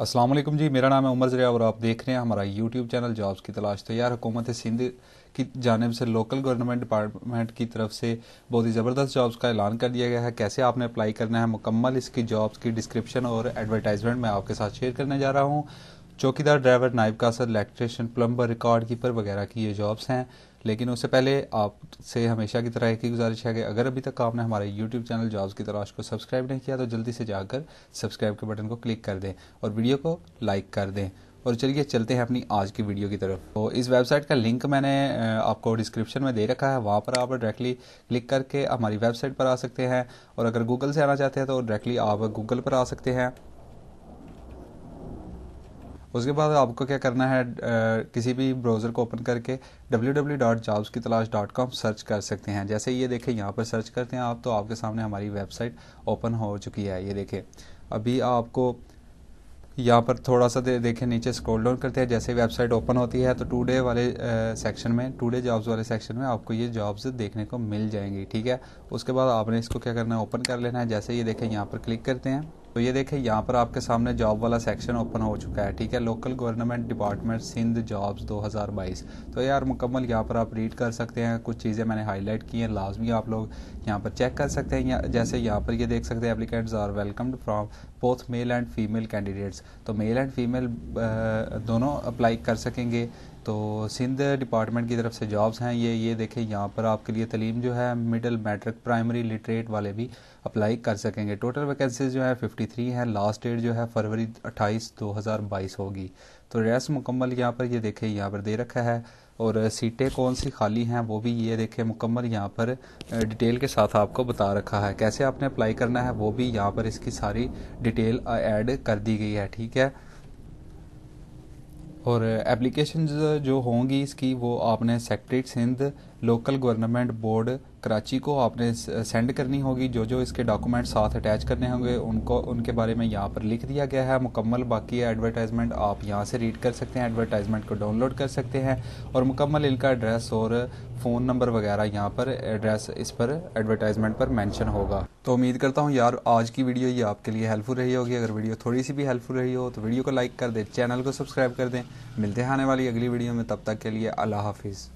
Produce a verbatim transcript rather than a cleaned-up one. अस्सलाम वालेकुम जी, मेरा नाम है उमर जरिया और आप देख रहे हैं हमारा यूट्यूब चैनल जॉब्स की तलाश। तो यार हुकूमत ए सिंध की जानिब से लोकल गवर्नमेंट डिपार्टमेंट की तरफ से बहुत ही ज़बरदस्त जॉब्स का ऐलान कर दिया गया है। कैसे आपने अप्लाई करना है, मुकम्मल इसकी जॉब्स की डिस्क्रिप्शन और एडवर्टाइजमेंट मैं आपके साथ शेयर करने जा रहा हूँ। चौकीदार, ड्राइवर, नायब कासर, इलेक्ट्रिशियन, प्लम्बर, रिकॉर्ड कीपर वगैरह की ये जॉब्स हैं। लेकिन उससे पहले आपसे हमेशा की तरह एक ही गुजारिश है कि अगर अभी तक आपने हमारे YouTube चैनल जॉब्स की तलाश को सब्सक्राइब नहीं किया तो जल्दी से जाकर सब्सक्राइब के बटन को क्लिक कर दें और वीडियो को लाइक कर दें। और चलिए चलते हैं अपनी आज की वीडियो की तरफ। तो इस वेबसाइट का लिंक मैंने आपको डिस्क्रिप्शन में दे रखा है, वहाँ पर आप डायरेक्टली क्लिक करके हमारी वेबसाइट पर आ सकते हैं। और अगर गूगल से आना चाहते हैं तो डायरेक्टली आप गूगल पर आ सकते हैं। उसके बाद आपको क्या करना है, आ, किसी भी ब्राउज़र को ओपन करके W W W dot jobs की तलाश डॉट कॉम सर्च कर सकते हैं। जैसे ये देखें, यहाँ पर सर्च करते हैं आप तो आपके सामने हमारी वेबसाइट ओपन हो चुकी है। ये देखें, अभी आपको यहाँ पर थोड़ा सा दे, देखें नीचे स्क्रॉल डाउन करते हैं। जैसे वेबसाइट ओपन होती है तो टुडे वाले आ, सेक्शन में टुडे जॉब्स वाले सेक्शन में आपको ये जॉब्स देखने को मिल जाएंगी। ठीक है, उसके बाद आपने इसको क्या करना है, ओपन कर लेना है। जैसे ये देखें, यहाँ पर क्लिक करते हैं तो ये देखें, यहाँ पर आपके सामने जॉब वाला सेक्शन ओपन हो चुका है। ठीक है, local government department Sindh jobs दो हज़ार बाईस। तो यार मुकम्मल यहाँ पर आप रीड कर सकते हैं, कुछ चीज़ें मैंने हाईलाइट की हैं, लाजमी आप लोग यहाँ पर चेक कर सकते हैं। या, जैसे यहाँ पर ये यह देख सकते हैं, applicants are welcomed from both male and female candidates. तो मेल एंड फीमेल दोनों अप्लाई कर सकेंगे। तो सिंध डिपार्टमेंट की तरफ से जॉब्स हैं ये। ये देखें, यहाँ पर आपके लिए तलीम जो है मिडिल, मैट्रिक, प्राइमरी, लिटरेट वाले भी अप्लाई कर सकेंगे। टोटल वैकेंसीज जो है तिरेपन हैं। लास्ट डेट जो है फरवरी अट्ठाईस दो हज़ार बाईस होगी। तो रेस्ट मुकम्मल यहाँ पर ये देखें, यहाँ पर दे रखा है। और सीटें कौन सी खाली हैं वो भी ये देखें, मुकम्मल यहाँ पर डिटेल के साथ आपको बता रखा है। कैसे आपने अप्लाई करना है वो भी यहाँ पर इसकी सारी डिटेल ऐड कर दी गई है। ठीक है, और एप्लीकेशंस जो होंगी इसकी वो आपने secretariat Sindh local government board Karachi को आपने सेंड करनी होगी। जो जो इसके डॉक्यूमेंट साथ अटैच करने होंगे उनको उनके बारे में यहाँ पर लिख दिया गया है मुकम्मल। बाकी एडवर्टाइजमेंट आप यहाँ से रीड कर सकते हैं, एडवर्टाइजमेंट को डाउनलोड कर सकते हैं। और मुकम्मल इनका एड्रेस और फ़ोन नंबर वगैरह यहाँ पर एड्रेस इस पर एडवर्टाइजमेंट पर मेंशन होगा। तो उम्मीद करता हूँ यार आज की वीडियो ये आपके लिए हेल्पफुल रही होगी। अगर वीडियो थोड़ी सी भी हेल्पफुल रही हो तो वीडियो को लाइक कर दें, चैनल को सब्सक्राइब कर दें। मिलते हैं आने वाली अगली वीडियो में, तब तक के लिए अल्लाह हाफिज़।